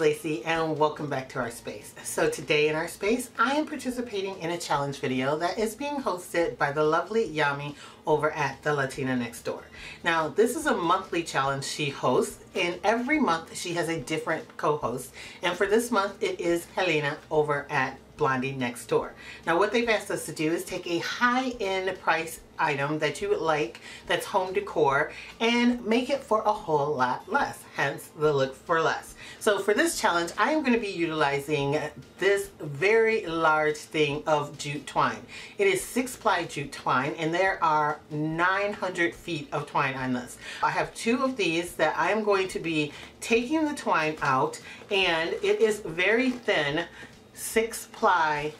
Lacey, and welcome back to our space. So today in our space, I am participating in a challenge video that is being hosted by the lovely Yami over at The Latina Next Door. Now, this is a monthly challenge she hosts, and every month she has a different co-host. And for this month, it is Helena over at Blondie Next Door. Now, what they've asked us to do is take a high-end price item that you would like, that's home decor, and make it for a whole lot less, hence the look for less. So for this challenge, I am going to be utilizing this very large thing of jute twine. It is 6-ply jute twine, and there are 900 feet of twine on this. I have two of these that I am going to be taking the twine out, and it is very thin 6-ply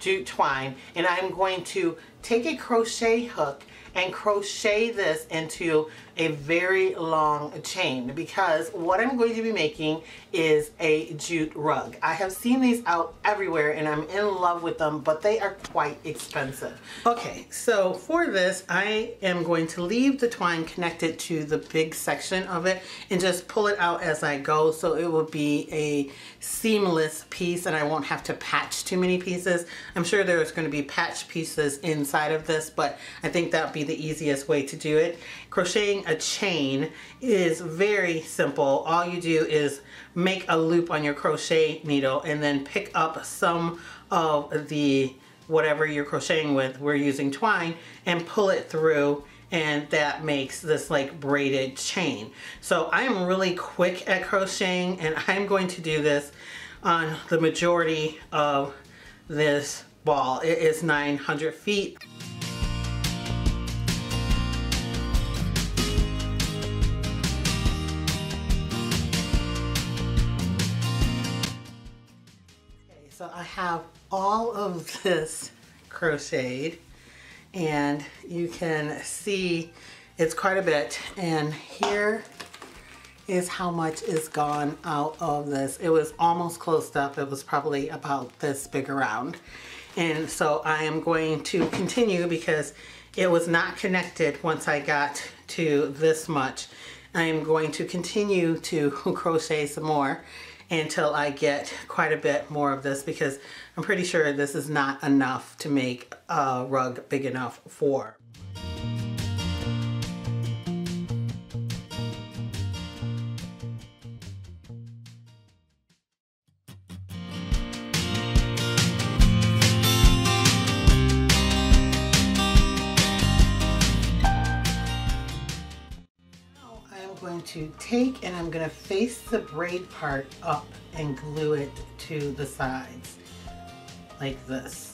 jute twine, and I'm going to take a crochet hook and crochet this into a very long chain, because what I'm going to be making is a jute rug. I have seen these out everywhere and I'm in love with them, but they are quite expensive. Okay, so for this, I am going to leave the twine connected to the big section of it and just pull it out as I go, so it will be a seamless piece and I won't have to patch too many pieces. I'm sure there's going to be patch pieces inside of this, but I think that'll be the easiest way to do it. Crocheting a chain is very simple. All you do is make a loop on your crochet needle and then pick up some of the whatever you're crocheting with. We're using twine, and pull it through, and that makes this like braided chain. So I'm really quick at crocheting, and I'm going to do this on the majority of this ball. It is 900 feet. So I have all of this crocheted, and you can see it's quite a bit, and here is how much is gone out of this. It was almost closed up. It was probably about this big around, and so I am going to continue because it was not connected once I got to this much. I am going to continue to crochet some more until I get quite a bit more of this, because I'm pretty sure this is not enough to make a rug big enough for. To take, and I'm going to face the braid part up and glue it to the sides like this.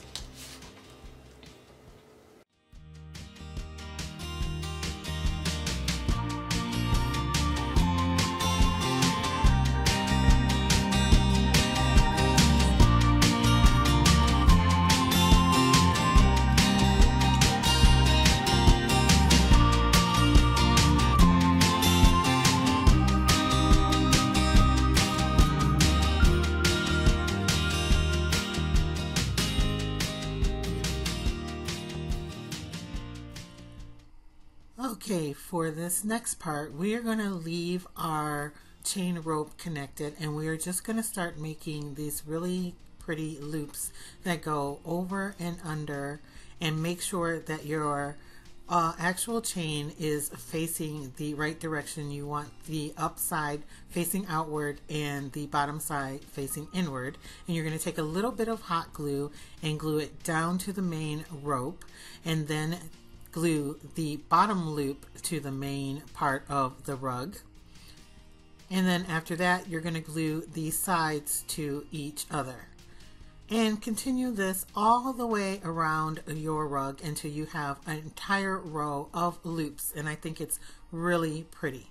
Okay, for this next part, we are going to leave our chain rope connected, and we are just going to start making these really pretty loops that go over and under, and make sure that your actual chain is facing the right direction. You want the up side facing outward and the bottom side facing inward, and you're going to take a little bit of hot glue and glue it down to the main rope, and then glue the bottom loop to the main part of the rug. And then after that, you're going to glue the sides to each other. And continue this all the way around your rug until you have an entire row of loops. And I think it's really pretty.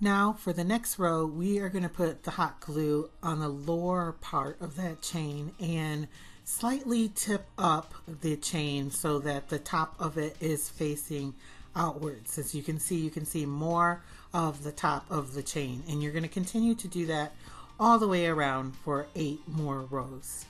Now for the next row, we are going to put the hot glue on the lower part of that chain and slightly tip up the chain so that the top of it is facing outwards. As you can see more of the top of the chain, and you're going to continue to do that all the way around for 8 more rows.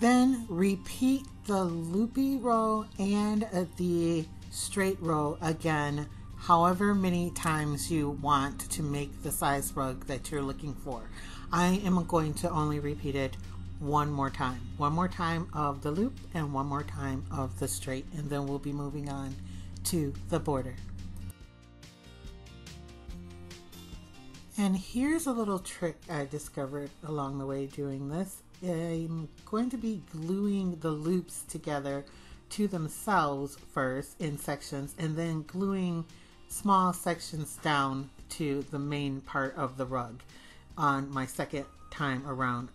Then repeat the loopy row and the straight row again, however many times you want to make the size rug that you're looking for. I am going to only repeat it one more time. One more time of the loop and one more time of the straight, and then we'll be moving on to the border. And here's a little trick I discovered along the way doing this. I'm going to be gluing the loops together to themselves first in sections, and then gluing small sections down to the main part of the rug on my second time around.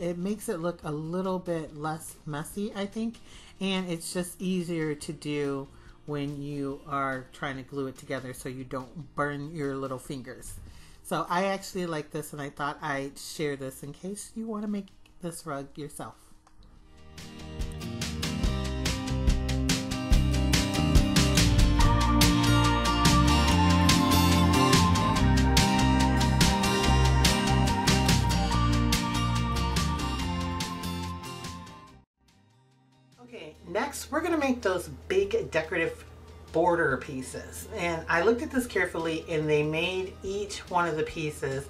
It makes it look a little bit less messy, I think, and it's just easier to do when you are trying to glue it together so you don't burn your little fingers. So I actually like this, and I thought I'd share this in case you want to make this rug yourself. Okay, next we're going to make those big decorative border pieces, and I looked at this carefully, and they made each one of the pieces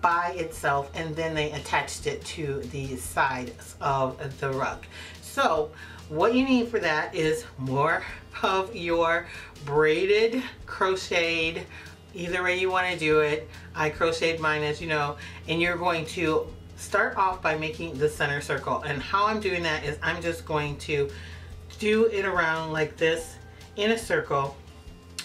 by itself, and then they attached it to the sides of the rug. So what you need for that is more of your braided, crocheted, either way you want to do it. I crocheted mine, as you know, and you're going to start off by making the center circle. And how I'm doing that is I'm just going to do it around like this in a circle,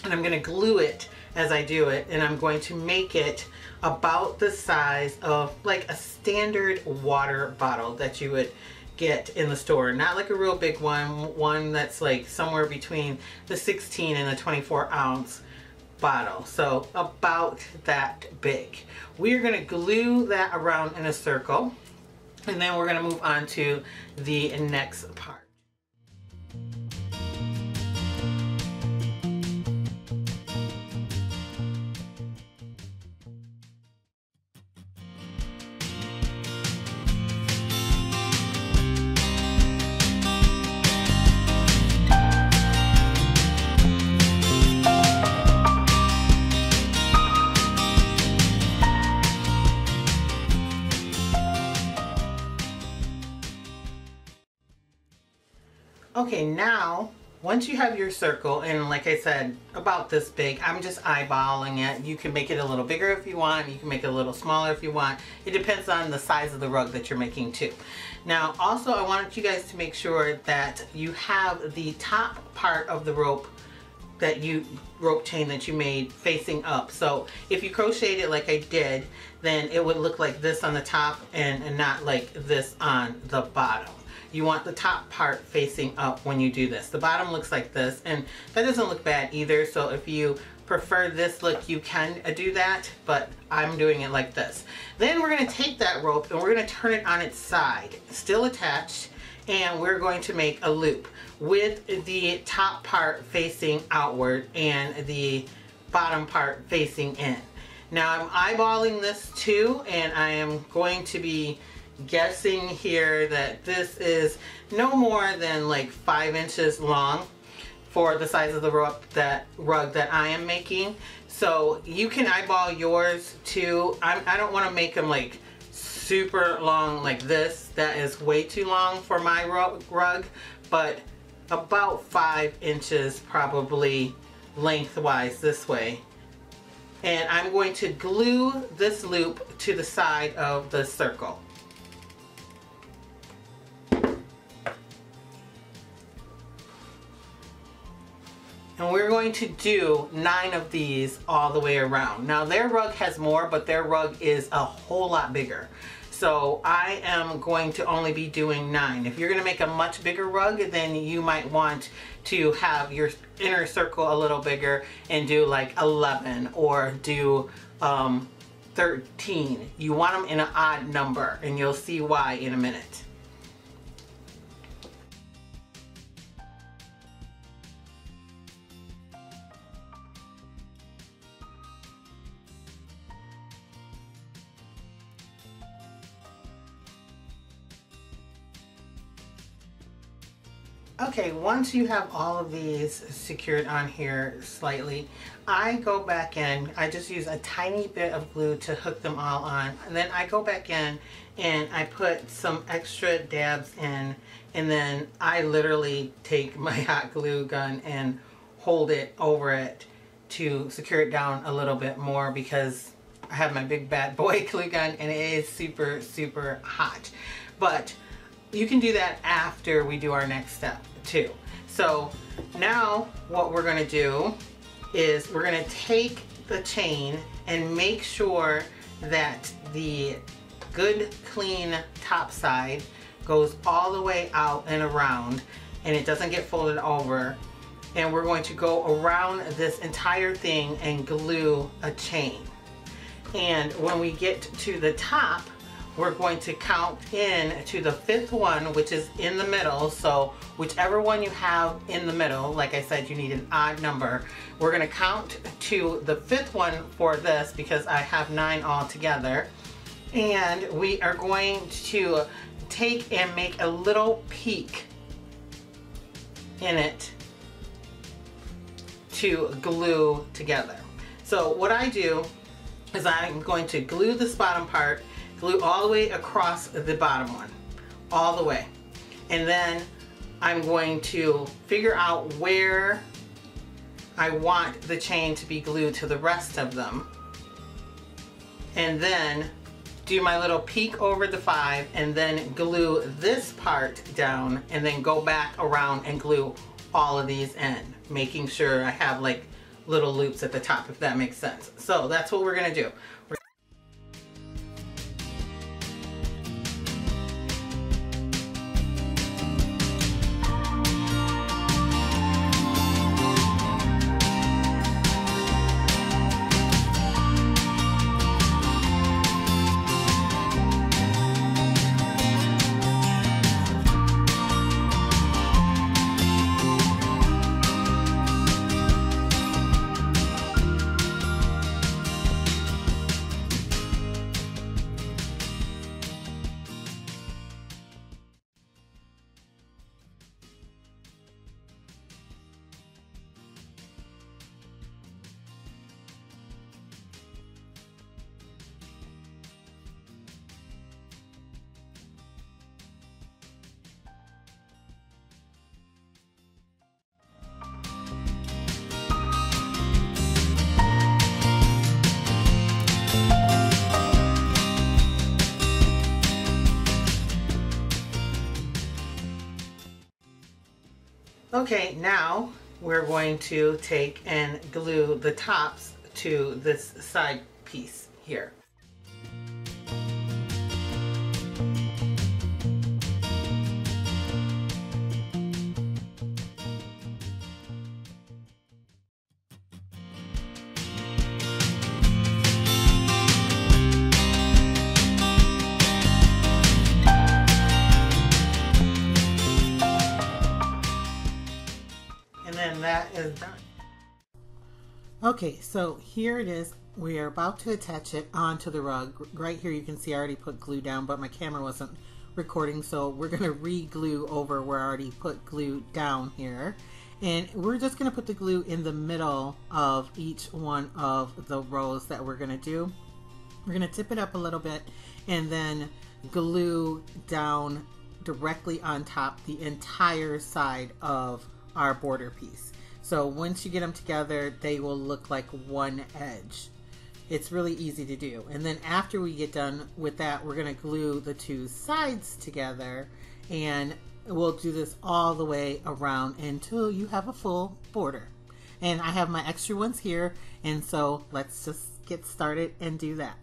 and I'm going to glue it as I do it, and I'm going to make it about the size of like a standard water bottle that you would get in the store. Not like a real big one, one that's like somewhere between the 16 and the 24 ounce bottle. So about that big. We're going to glue that around in a circle, and then we're going to move on to the next part. Okay, now once you have your circle, and like I said, about this big, I'm just eyeballing it. You can make it a little bigger if you want, you can make it a little smaller if you want. It depends on the size of the rug that you're making too. Now also, I wanted you guys to make sure that you have the top part of the rope chain that you made facing up. So if you crocheted it like I did, then it would look like this on the top and not like this on the bottom. You want the top part facing up when you do this. The bottom looks like this, and that doesn't look bad either. So if you prefer this look, you can do that, but I'm doing it like this. Then we're going to take that rope and we're going to turn it on its side, still attached, and we're going to make a loop with the top part facing outward and the bottom part facing in. Now I'm eyeballing this too, and I am going to be guessing here that this is no more than like 5 inches long for the size of the rug that I am making. So you can eyeball yours too. I don't want to make them like super long like this. That is way too long for my rug, but about 5 inches probably lengthwise this way. And I'm going to glue this loop to the side of the circle. And we're going to do 9 of these all the way around. Now their rug has more, but their rug is a whole lot bigger. So I am going to only be doing 9. If you're going to make a much bigger rug, then you might want to have your inner circle a little bigger and do like 11 or do 13. You want them in an odd number, and you'll see why in a minute. Okay, once you have all of these secured on here slightly, I go back in, I just use a tiny bit of glue to hook them all on, and then I go back in and I put some extra dabs in, and then I literally take my hot glue gun and hold it over it to secure it down a little bit more, because I have my big bad boy glue gun and it is super, super hot. But you can do that after we do our next step too. So now what we're gonna do is we're gonna take the chain and make sure that the good clean top side goes all the way out and around and it doesn't get folded over. And we're going to go around this entire thing and glue a chain. And when we get to the top, we're going to count in to the 5th one, which is in the middle. So whichever one you have in the middle, like I said, you need an odd number. We're going to count to the 5th one for this, because I have 9 all together. And we are going to take and make a little peak in it to glue together. So what I do is I'm going to glue this bottom part, glue all the way across the bottom one, all the way. And then I'm going to figure out where I want the chain to be glued to the rest of them. And then do my little peek over the 5 and then glue this part down and then go back around and glue all of these in, making sure I have like little loops at the top, if that makes sense. So that's what we're gonna do. Okay, now we're going to take and glue the tops to this side piece here. Okay, so here it is. We are about to attach it onto the rug. Right here you can see I already put glue down, but my camera wasn't recording, so we're going to re-glue over where I already put glue down here. And we're just going to put the glue in the middle of each one of the rows that we're going to do. We're going to tip it up a little bit and then glue down directly on top the entire side of our border piece. So once you get them together, they will look like one edge. It's really easy to do. And then after we get done with that, we're gonna glue the two sides together, and we'll do this all the way around until you have a full border. And I have my extra ones here, and so let's just get started and do that.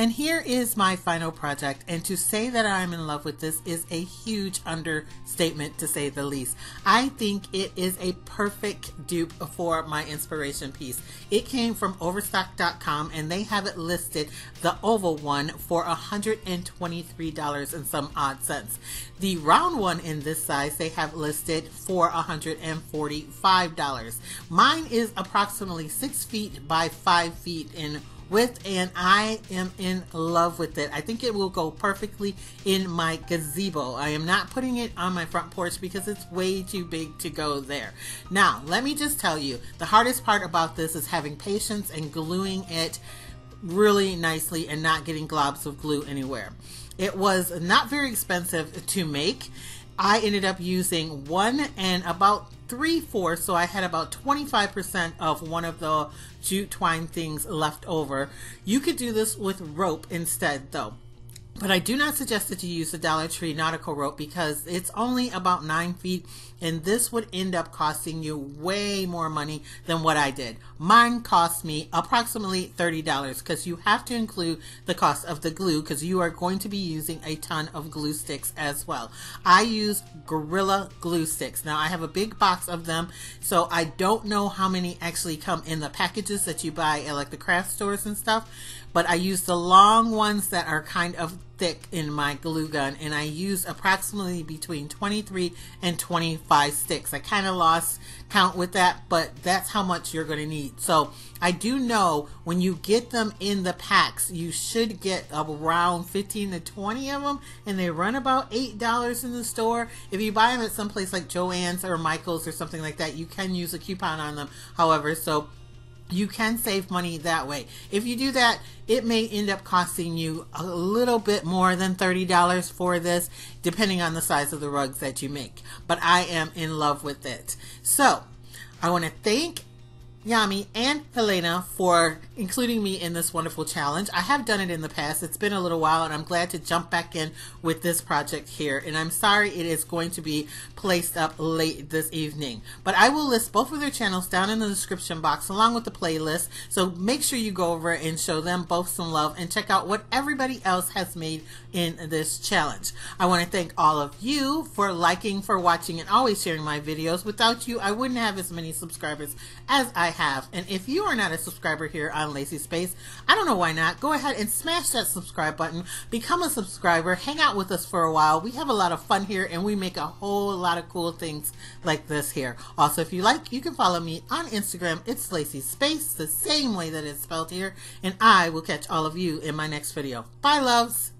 And here is my final project, and to say that I'm in love with this is a huge understatement, to say the least. I think it is a perfect dupe for my inspiration piece. It came from Overstock.com, and they have it listed, the oval one, for $123 and some odd cents. The round one in this size they have listed for $145. Mine is approximately 6 feet by 5 feet in width, and I am in love with it. I think it will go perfectly in my gazebo. I am not putting it on my front porch because it's way too big to go there. Now, let me just tell you, the hardest part about this is having patience and gluing it really nicely and not getting globs of glue anywhere. It was not very expensive to make. I ended up using one and about 3/4, so I had about 25% of one of the jute twine things left over. You could do this with rope instead though. But I do not suggest that you use the Dollar Tree nautical rope because it's only about 9 feet, and this would end up costing you way more money than what I did. Mine cost me approximately $30 because you have to include the cost of the glue because you are going to be using a ton of glue sticks as well. I use Gorilla glue sticks. Now I have a big box of them, so I don't know how many actually come in the packages that you buy at like the craft stores and stuff, but I use the long ones that are kind of thick in my glue gun, and I used approximately between 23 and 25 sticks. I kind of lost count with that, but that's how much you're going to need. So I do know when you get them in the packs, you should get around 15 to 20 of them, and they run about $8 in the store. If you buy them at some place like Joann's or Michaels or something like that, you can use a coupon on them, however, so you can save money that way. If you do that, it may end up costing you a little bit more than $30 for this, depending on the size of the rugs that you make. But I am in love with it. So I want to thank Yami and Helena for including me in this wonderful challenge. I have done it in the past. It's been a little while, and I'm glad to jump back in with this project here. And I'm sorry it is going to be placed up late this evening. But I will list both of their channels down in the description box along with the playlist. So make sure you go over and show them both some love and check out what everybody else has made in this challenge. I want to thank all of you for liking, for watching, and always sharing my videos. Without you, I wouldn't have as many subscribers as I have. And if you are not a subscriber here on Lacee's Space, I don't know why not. Go ahead and smash that subscribe button, become a subscriber, hang out with us for a while. We have a lot of fun here, and we make a whole lot of cool things like this here. Also, if you like, you can follow me on Instagram. It's Lacee's Space, the same way that it's spelled here, and I will catch all of you in my next video. Bye, loves.